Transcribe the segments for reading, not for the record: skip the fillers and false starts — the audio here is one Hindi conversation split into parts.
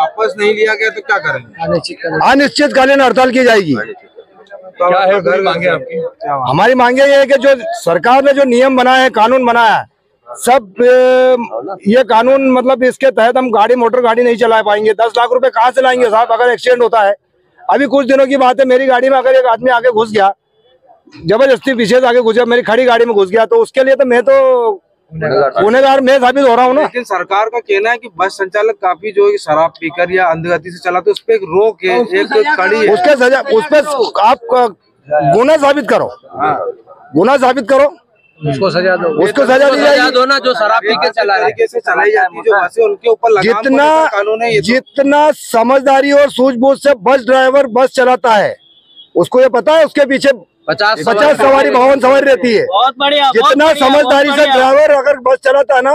वापस नहीं लिया गया तो क्या करेंगे? अनिश्चितकालीन हड़ताल की जाएगी। तो क्या है घर मांगे आपकी? हमारी मांगे ये है कि जो सरकार ने जो नियम बनाया है, कानून बनाया है, सब ये कानून मतलब इसके तहत हम गाड़ी मोटर गाड़ी नहीं चला पाएंगे। 10 लाख रुपए कहाँ से लाएंगे साहब? अगर एक्सीडेंट होता है, अभी कुछ दिनों की बात है, मेरी गाड़ी में अगर एक आदमी आगे घुस गया, जबरदस्ती पीछे आगे घुस गया, मेरी खड़ी गाड़ी में घुस गया, तो उसके लिए तो मैं तो गुनेगार मैं साबित हो रहा हूँ ना। लेकिन सरकार का कहना है कि बस संचालक काफी जो शराब पीकर या अंधगति से चला तो उस पर एक रोक है, एक कड़ी है, उसके सजा, उस पर आप गुना साबित करो, गुना साबित करो, उसको सजा दो, उसको सजा दी जाएगी ना जो शराब पी के चला रही है। जो बसें उनके ऊपर जितना समझदारी और सूझबूझ से बस ड्राइवर बस चलाता है, उसको ये पता है उसके पीछे 50 सवारी 52 सवारी रहती है। जितना समझदारी से ड्राइवर अगर बस चलाता है ना,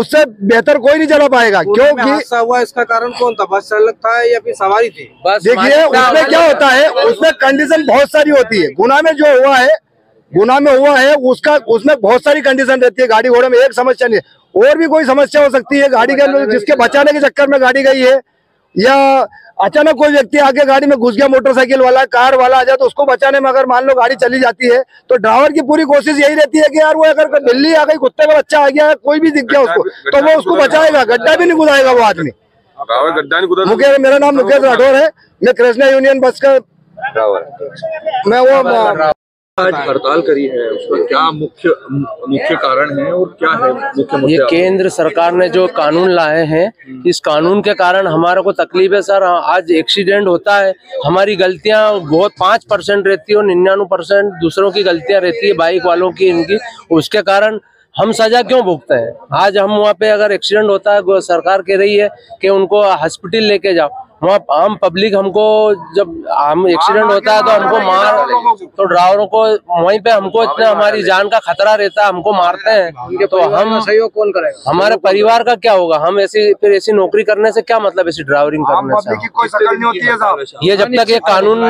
उससे बेहतर कोई नहीं चला पाएगा। क्योंकि हादसा हुआ इसका कारण कौन था? बस चालक था या फिर सवारी थी? देखिए उसमें क्या होता है, उसमें कंडीशन बहुत सारी होती है। गुना में जो हुआ है, गुना में हुआ है, उसका उसमें बहुत सारी कंडीशन रहती है। गाड़ी घोड़े में एक समस्या नहीं है, और भी कोई समस्या हो सकती है। गाड़ी के जिसके बचाने के चक्कर में गाड़ी गई है, या अचानक कोई व्यक्ति आगे गाड़ी में घुस गया, मोटरसाइकिल वाला, कार वाला आ जाए, तो उसको बचाने में अगर मान लो गाड़ी चली जाती है, तो ड्राइवर की पूरी कोशिश यही रहती है कि यार वो अगर बिल्ली आ गई, कुत्ते का बच्चा आ गया, कोई भी दिख गया उसको, तो वो उसको बचाएगा, गड्ढा भी नहीं कूदाएगा वो आदमी। मुकेश, मेरा नाम मुकेश राठौर है, मैं कृष्णा यूनियन बस का मैं वो आज हड़ताल करी है, उसका क्या मुख्य कारण है और क्या है मुख्य? ये केंद्र सरकार ने जो कानून लाए हैं, इस कानून के कारण हमारे को तकलीफ है सर। आज एक्सीडेंट होता है, हमारी गलतियां बहुत 5% रहती है और 99% दूसरों की गलतियां रहती है, बाइक वालों की, इनकी। उसके कारण हम सजा क्यों भुगते हैं? आज हम वहाँ पे अगर एक्सीडेंट होता है, सरकार कह रही है कि उनको हॉस्पिटल लेके जाओ, वहाँ आम पब्लिक हमको, जब हम एक्सीडेंट होता है तो हमको मार, तो ड्राइवरों को वहीं पे हमको इतना हमारी जान का खतरा रहता है, हमको मारते हैं, तो हम सहयोग कौन करेगा? हमारे परिवार का क्या होगा? हम ऐसी फिर ऐसी नौकरी करने से क्या मतलब? ऐसी ड्राइवरिंग करने से कोई शकल नहीं होती है साहब। ये जब तक ये कानून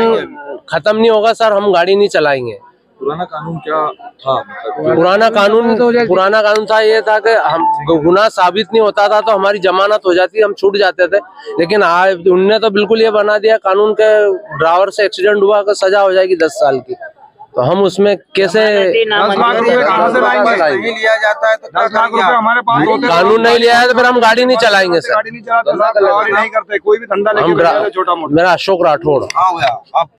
खत्म नहीं होगा सर, हम गाड़ी नहीं चलाएंगे। पुराना कानून क्या था? पुराना कानून था, ये था कि हम गुनाह साबित नहीं होता था तो हमारी जमानत हो जाती, हम छूट जाते थे। लेकिन आज उनने तो बिल्कुल ये बना दिया कानून के, ड्राइवर से एक्सीडेंट हुआ तो सजा हो जाएगी 10 साल की। तो हम उसमें कैसे? 10 लाख रुपए लिया जाता है तो 10 लाख रुपए हमारे पास होते, कानून नहीं लिया है तो फिर हम गाड़ी नहीं चलाएंगे सर, गाड़ी नहीं चलाते, कोई भी धंधा नहीं। मेरा अशोक राठौर।